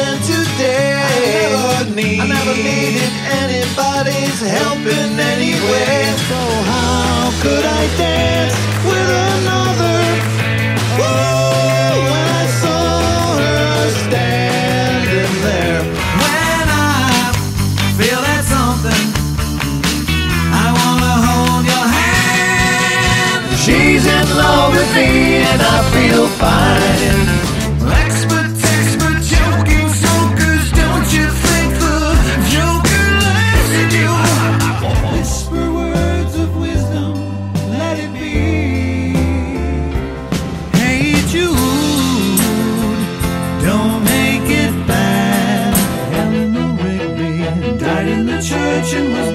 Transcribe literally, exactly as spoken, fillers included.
than today. I never, need, I never needed anybody's help in any way. So how could I dance with another? Ooh, when I saw her standing there. When I feel that something, I wanna hold your hand. She's in love with me and I feel fine. Church and